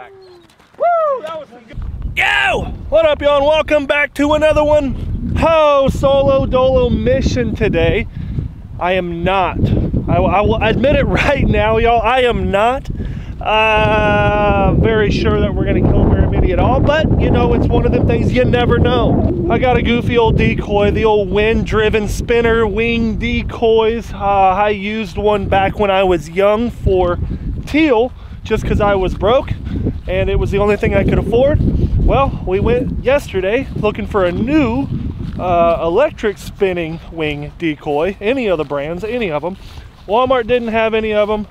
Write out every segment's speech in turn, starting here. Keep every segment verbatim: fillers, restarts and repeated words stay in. back. Woo! That was some good. Yo! What up, y'all? Welcome back to another one. Ho! Oh, solo dolo mission today. I am not. I, I will admit it right now, y'all. I am not uh, very sure that we're gonna kill very many at all. But you know, it's one of them things you never know. I got a goofy old decoy, the old wind-driven spinner wing decoys. Uh, I used one back when I was young for teal, just because I was broke and it was the only thing I could afford. Well, we went yesterday looking for a new uh, electric spinning wing decoy, any of the brands, any of them. Walmart didn't have any of them.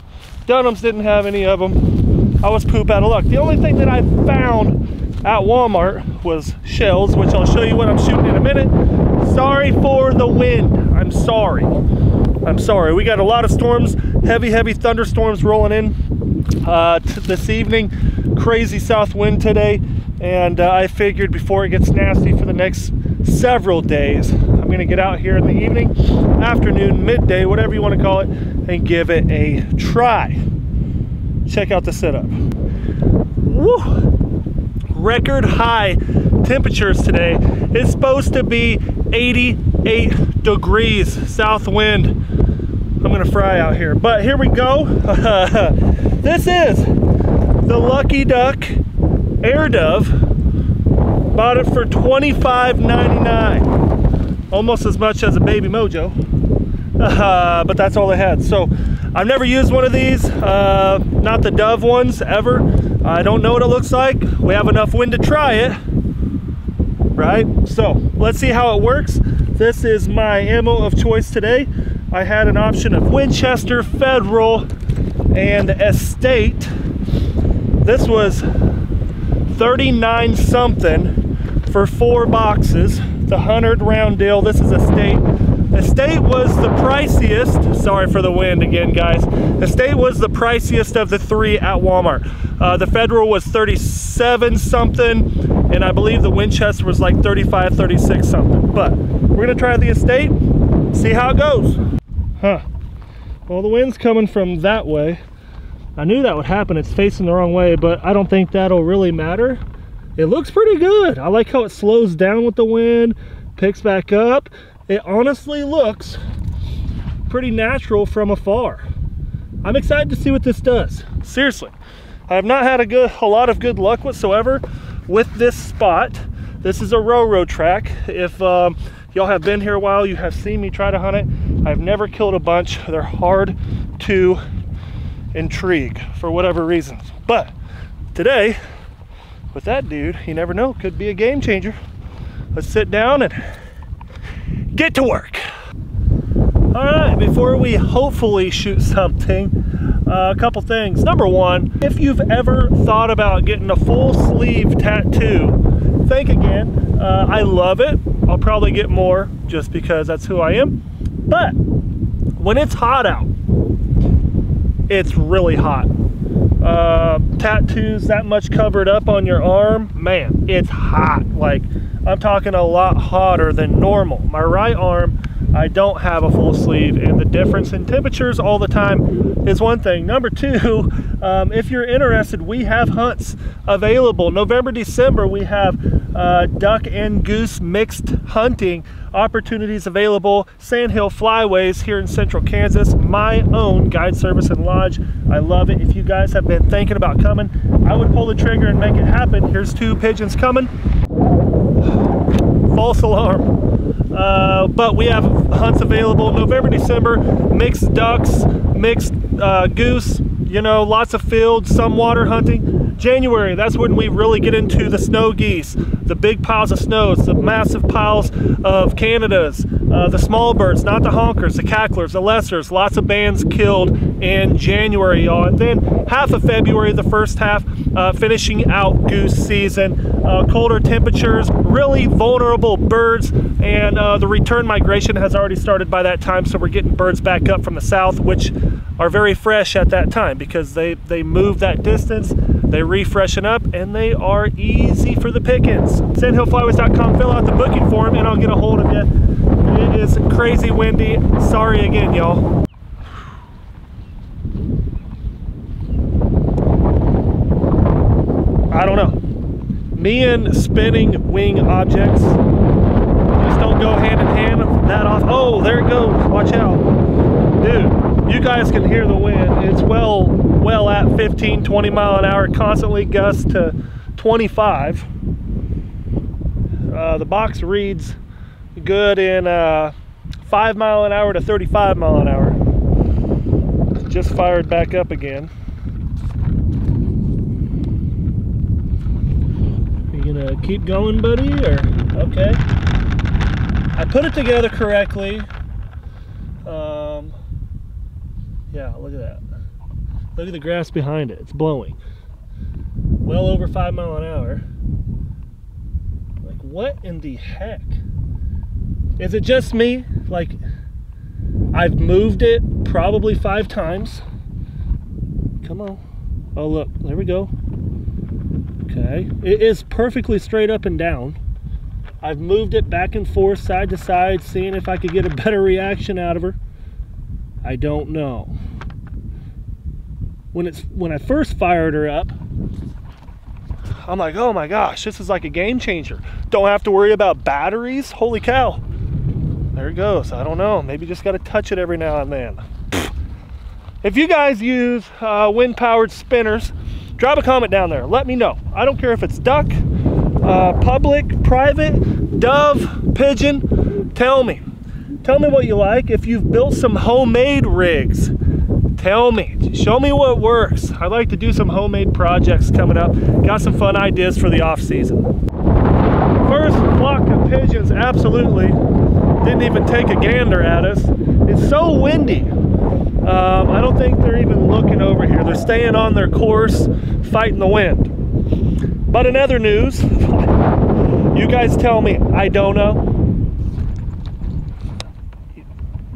Dunham's didn't have any of them. I was poop out of luck. The only thing that I found at Walmart was shells, which I'll show you what I'm shooting in a minute. Sorry for the wind. I'm sorry. I'm sorry. We got a lot of storms, heavy, heavy thunderstorms rolling in uh, t this evening. Crazy south wind today. And uh, I figured before it gets nasty for the next several days, I'm going to get out here in the evening, afternoon, midday, whatever you want to call it, and give it a try. Check out the setup. Woo! Record high temperatures today. It's supposed to be eighty-eight degrees, south wind. I'm going to fry out here. But here we go. This is the Lucky Duck Air Dove. Bought it for twenty-five ninety-nine, almost as much as a Baby Mojo, uh, but that's all I had. So I've never used one of these, uh, not the Dove ones ever. I don't know what it looks like. We have enough wind to try it, right? So let's see how it works. This is my ammo of choice today. I had an option of Winchester, Federal, and Estate. This was thirty-nine something for four boxes, the hundred round deal. This is Estate. Estate was the priciest. Sorry for the wind again, guys. Estate was the priciest of the three at Walmart. Uh, the Federal was thirty-seven something, and I believe the Winchester was like thirty-five, thirty-six something. But we're gonna try the Estate, see how it goes. Huh. Well, the wind's coming from that way. I knew that would happen. It's facing the wrong way, but I don't think that'll really matter. It looks pretty good. I like how it slows down with the wind, picks back up. It honestly looks pretty natural from afar. I'm excited to see what this does. Seriously, I have not had a good, a lot of good luck whatsoever with this spot. This is a railroad track. If um, y'all have been here a while, you have seen me try to hunt it. I've never killed a bunch. They're hard to intrigue for whatever reasons, but today with that dude, you never know, could be a game changer. Let's sit down and get to work. All right, before we hopefully shoot something, uh, a couple things. Number one, if you've ever thought about getting a full sleeve tattoo, think again. uh, I love it. I'll probably get more just because that's who I am, but when it's hot out, it's really hot. Uh, tattoos that much covered up on your arm, man, it's hot. Like, I'm talking a lot hotter than normal. My right arm, I don't have a full sleeve, and the difference in temperatures all the time is one thing. Number two, um, if you're interested, we have hunts available. November, December, we have uh, duck and goose mixed hunting opportunities available. Sandhill Flyways here in central Kansas, my own guide service and lodge. I love it. If you guys have been thinking about coming, I would pull the trigger and make it happen. Here's two pigeons coming. False alarm. Uh, but we have hunts available November, December, mixed ducks, mixed uh, goose, you know, lots of fields, some water hunting. January, that's when we really get into the snow geese, the big piles of snows, the massive piles of Canadas, uh, the small birds, not the honkers, the cacklers, the lessers, lots of bands killed in January, y'all. And then half of February, the first half, uh, finishing out goose season, uh, colder temperatures, really vulnerable birds, and uh, the return migration has already started by that time, so we're getting birds back up from the south, which are very fresh at that time because they, they move that distance, they refreshen up, and they are easy for the pickings. Sandhill flyways dot com, fill out the booking form, and I'll get a hold of you. It is crazy windy. Sorry again, y'all. Neon spinning wing objects just don't go hand in hand that often. Oh, there it goes. Watch out. Dude, you guys can hear the wind. It's well, well at fifteen, twenty mile an hour, constantly gusts to twenty-five. Uh, the box reads good in uh, five mile an hour to thirty-five mile an hour. Just fired back up again. Gonna keep going, buddy, or okay. I put it together correctly. Um, yeah, look at that. Look at the grass behind it. It's blowing. Well over five mile an hour. Like, what in the heck? Is it just me? Like, I've moved it probably five times. Come on. Oh, look. There we go. Okay, it is perfectly straight up and down. I've moved it back and forth, side to side, seeing if I could get a better reaction out of her. I don't know. When it's when I first fired her up, I'm like, oh my gosh, this is like a game changer. Don't have to worry about batteries. Holy cow. There it goes. I don't know. Maybe just got to touch it every now and then. If you guys use uh, wind-powered spinners, drop a comment down there. Let me know. I don't care if it's duck, uh, public, private, dove, pigeon. Tell me. Tell me what you like. If you've built some homemade rigs, tell me. Show me what works. I'd like to do some homemade projects coming up. Got some fun ideas for the off season. First flock of pigeons absolutely didn't even take a gander at us. It's so windy. Um, I don't think they're even looking over here. They're staying on their course, fighting the wind. But in other news, you guys tell me, I don't know.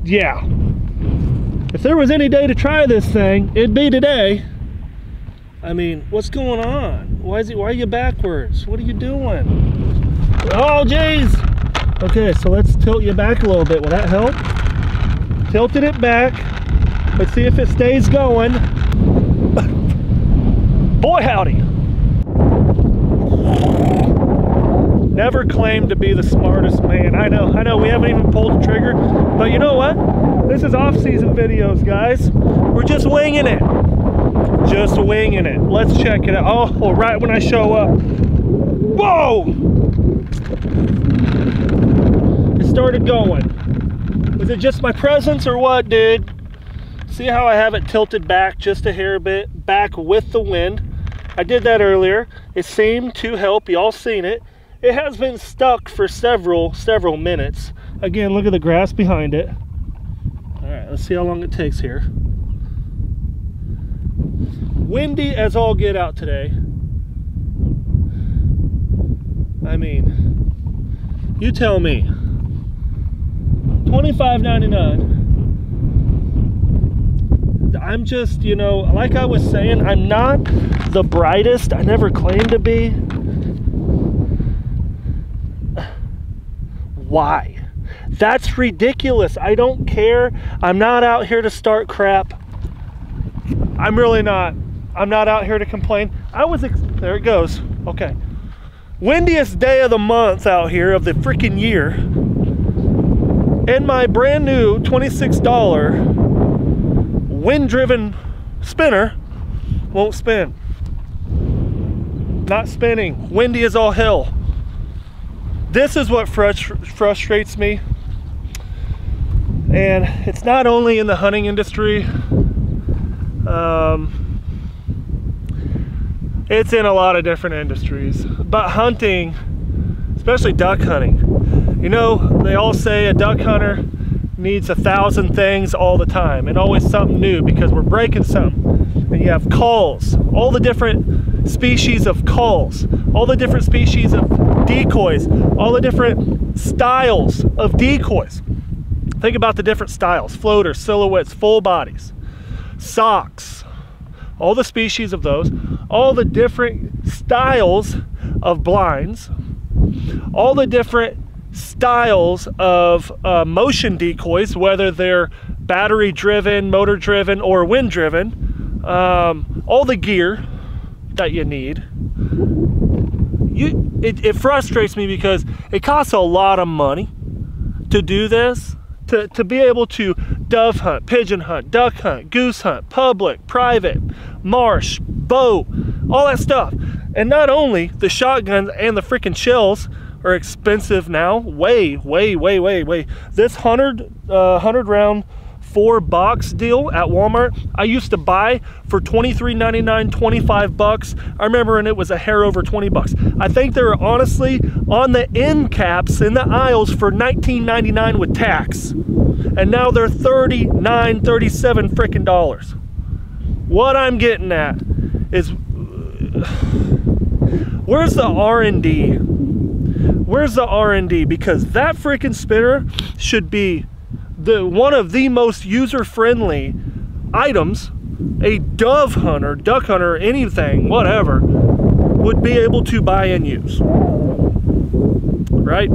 Yeah. If there was any day to try this thing, it'd be today. I mean, what's going on? Why is it, why are you backwards? What are you doing? Oh, geez. Okay, so let's tilt you back a little bit. Will that help? Tilted it back. Let's see if it stays going. Boy, howdy. Never claimed to be the smartest man. I know, I know, we haven't even pulled the trigger. But you know what? This is off-season videos, guys. We're just winging it. Just winging it. Let's check it out. Oh, right when I show up. Whoa! It started going. Was it just my presence or what, dude? See how I have it tilted back just a hair bit, back with the wind. I did that earlier. It seemed to help. Y'all seen it. It has been stuck for several, several minutes. Again, look at the grass behind it. All right, let's see how long it takes here. Windy as all get out today. I mean, you tell me. twenty-five ninety-nine. I'm just, you know, like I was saying, I'm not the brightest. I never claimed to be. Why? That's ridiculous. I don't care. I'm not out here to start crap. I'm really not. I'm not out here to complain. I was, ex there it goes. Okay. Windiest day of the month out here of the freaking year. And my brand new twenty-six dollar wind-driven spinner won't spin. Not spinning. Windy as all hell. This is what frust frustrates me. And it's not only in the hunting industry. Um, it's in a lot of different industries. But hunting, especially duck hunting. You know, they all say a duck hunter needs a thousand things all the time and always something new because we're breaking something. And you have calls, all the different species of calls, all the different species of decoys, all the different styles of decoys. Think about the different styles: floaters, silhouettes, full bodies, socks, all the species of those, all the different styles of blinds, all the different styles of uh, motion decoys, whether they're battery driven, motor driven, or wind driven, um, all the gear that you need. You it, it frustrates me because it costs a lot of money to do this, to, to be able to dove hunt, pigeon hunt, duck hunt, goose hunt, public, private, marsh, bow, all that stuff. And not only the shotguns and the freaking shells are expensive now, way, way, way, way, way. This one hundred round four box deal at Walmart, I used to buy for twenty-three ninety-nine, twenty-five bucks. I remember, and it was a hair over twenty bucks. I think they were honestly on the end caps in the aisles for nineteen ninety-nine with tax. And now they're thirty-nine, thirty-seven freaking dollars. What I'm getting at is, where's the R and D? Where's the R and D? Because that freaking spinner should be the one of the most user-friendly items a dove hunter, duck hunter, anything, whatever, would be able to buy and use, right?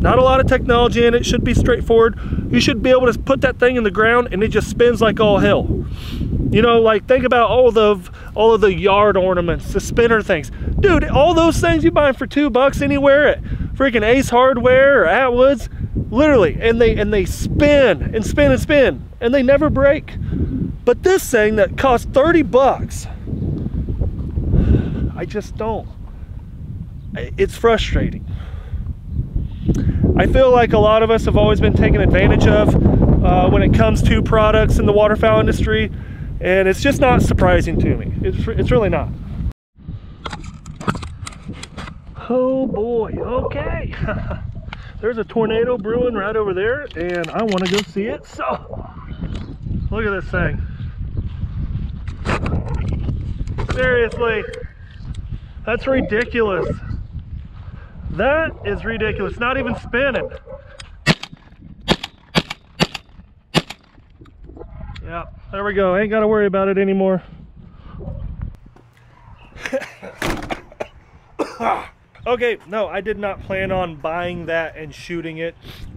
Not a lot of technology in it. Should be straightforward. You should be able to put that thing in the ground and it just spins like all hell. You know, like, think about all the all of the yard ornaments, the spinner things. Dude, all those things you buy for two bucks anywhere at freaking Ace Hardware or Atwood's, literally, and they and they spin and spin and spin and they never break. But this thing that costs thirty bucks, I just don't. It's frustrating. I feel like a lot of us have always been taken advantage of uh, when it comes to products in the waterfowl industry, and it's just not surprising to me. It's, it's really not. Oh boy, okay. There's a tornado brewing right over there, and I want to go see it, so look at this thing. Seriously, that's ridiculous. That is ridiculous. Not even spinning. Yeah, there we go. Ain't got to worry about it anymore. Okay, no, I did not plan on buying that and shooting it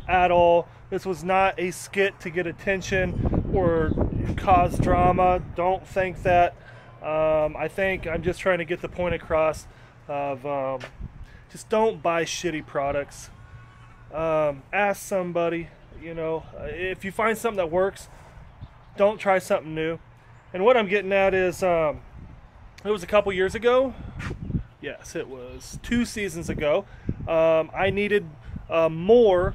at all. This was not a skit to get attention or cause drama. Don't think that. Um, I think I'm just trying to get the point across of... Um, Just don't buy shitty products. Um, ask somebody, you know, if you find something that works, don't try something new. And what I'm getting at is, um, it was a couple years ago. Yes, it was two seasons ago. Um, I needed uh, more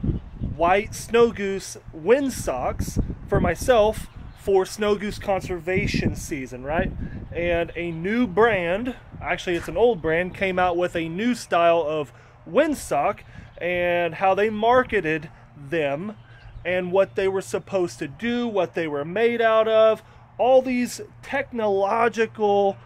white snow goose windsocks for myself for snow goose conservation season, right? And a new brand, actually it's an old brand, came out with a new style of windsock and how they marketed them and what they were supposed to do, what they were made out of, all these technological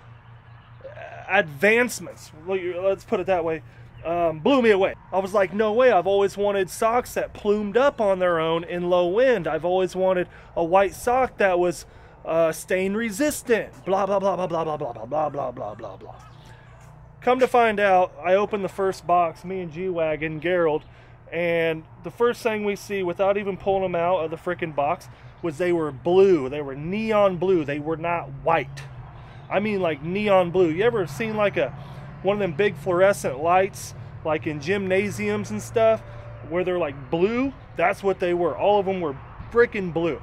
advancements, let's put it that way, um, blew me away. I was like, no way. I've always wanted socks that plumed up on their own in low wind. I've always wanted a white sock that was Uh, stain resistant, blah, blah, blah, blah, blah, blah, blah, blah, blah, blah, blah, blah, blah. Come to find out, I opened the first box, me and G-Wagon, Gerald, and the first thing we see, without even pulling them out of the freaking box, was they were blue. They were neon blue. They were not white. I mean, like, neon blue. You ever seen, like, a one of them big fluorescent lights, like in gymnasiums and stuff, where they're, like, blue? That's what they were. All of them were freaking blue.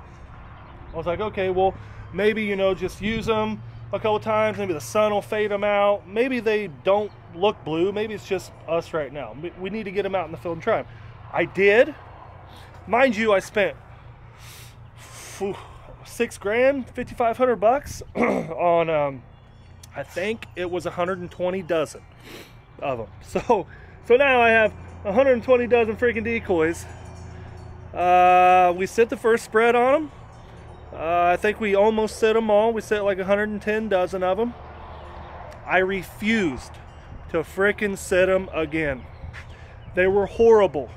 I was like, okay, well, maybe, you know, just use them a couple times. Maybe the sun will fade them out. Maybe they don't look blue. Maybe it's just us right now. We need to get them out in the field and try them. I did. Mind you, I spent whew, six grand, fifty-five hundred bucks on, um, I think it was one hundred twenty dozen of them. So, so now I have one hundred twenty dozen freaking decoys. Uh, we set the first spread on them. Uh, I think we almost set them all. We set like one hundred ten dozen of them. I refused to frickin' set them again. They were horrible.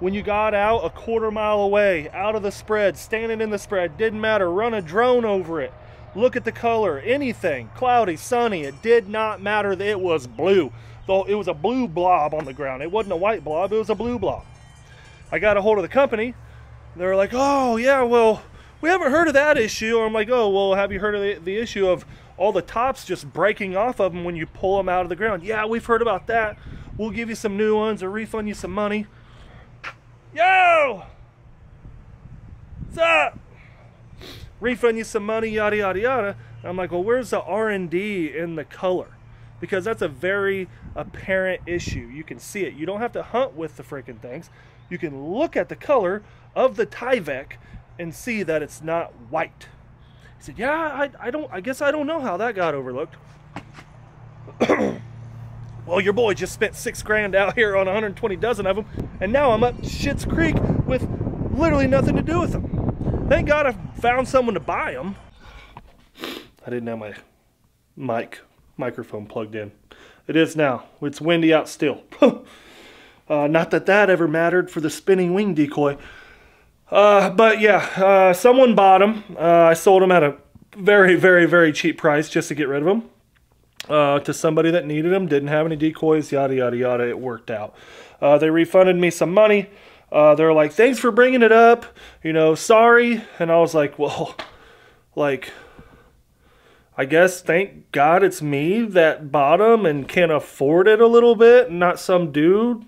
When you got out a quarter mile away, out of the spread, standing in the spread, didn't matter. Run a drone over it. Look at the color. Anything. Cloudy, sunny. It did not matter. It was blue. It was a blue blob on the ground. It wasn't a white blob. It was a blue blob. I got a hold of the company. They were like, oh, yeah, well... we haven't heard of that issue. I'm like, oh, well, have you heard of the, the issue of all the tops just breaking off of them when you pull them out of the ground? Yeah, we've heard about that. We'll give you some new ones or refund you some money. Yo! What's up? Refund you some money, yada, yada, yada. And I'm like, well, where's the R and D in the color? Because that's a very apparent issue. You can see it. You don't have to hunt with the freaking things. You can look at the color of the Tyvek and see that it's not white. He said, yeah, I, I don't. I guess I don't know how that got overlooked. Well, your boy just spent six grand out here on one hundred twenty dozen of them, and now I'm up Schitt's Creek with literally nothing to do with them. Thank God I found someone to buy them. I didn't have my mic microphone plugged in. It is now. It's windy out still. Uh, not that that ever mattered for the spinning wing decoy. Uh, but yeah, uh, someone bought them. Uh, I sold them at a very, very, very cheap price just to get rid of them. Uh, to somebody that needed them, didn't have any decoys, yada, yada, yada. It worked out. Uh, they refunded me some money. Uh, they're like, thanks for bringing it up. You know, sorry. And I was like, well, like, I guess thank God it's me that bought them and can afford it a little bit, and not some dude.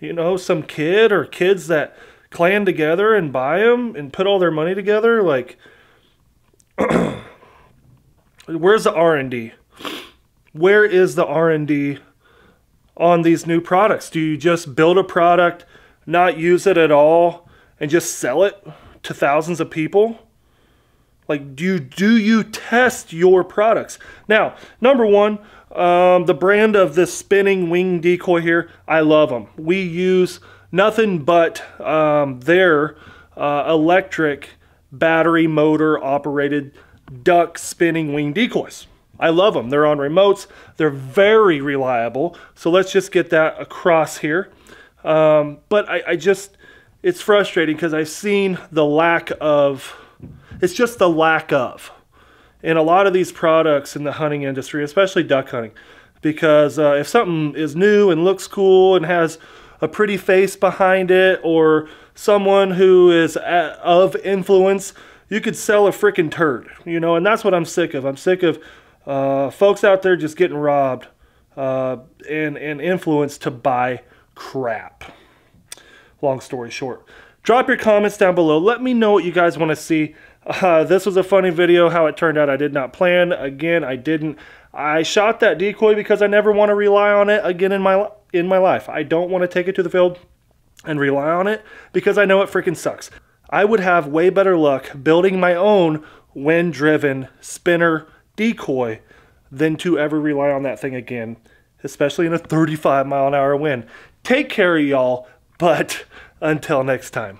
You know, some kid or kids that clan together and buy them and put all their money together. Like, where's the R and D? Where is the R and D on these new products? Do you just build a product, not use it at all, and just sell it to thousands of people? Like, do you, do you test your products? Now, number one, um, the brand of this spinning wing decoy here, I love them. We use nothing but um, their uh, electric battery motor operated duck spinning wing decoys. I love them. They're on remotes. They're very reliable. So let's just get that across here. Um, but I, I just, it's frustrating because I've seen the lack of... It's just the lack of in a lot of these products in the hunting industry, especially duck hunting, because uh, if something is new and looks cool and has a pretty face behind it, or someone who is at, of influence, you could sell a freaking turd, you know, and that's what I'm sick of. I'm sick of uh, folks out there just getting robbed uh, and, and influenced to buy crap. Long story short. Drop your comments down below. Let me know what you guys want to see. Uh, this was a funny video, how it turned out. I did not plan. Again, I didn't. I shot that decoy because I never want to rely on it again in my, in my life. I don't want to take it to the field and rely on it because I know it freaking sucks. I would have way better luck building my own wind-driven spinner decoy than to ever rely on that thing again, especially in a thirty-five mile an hour wind. Take care, y'all, but... until next time.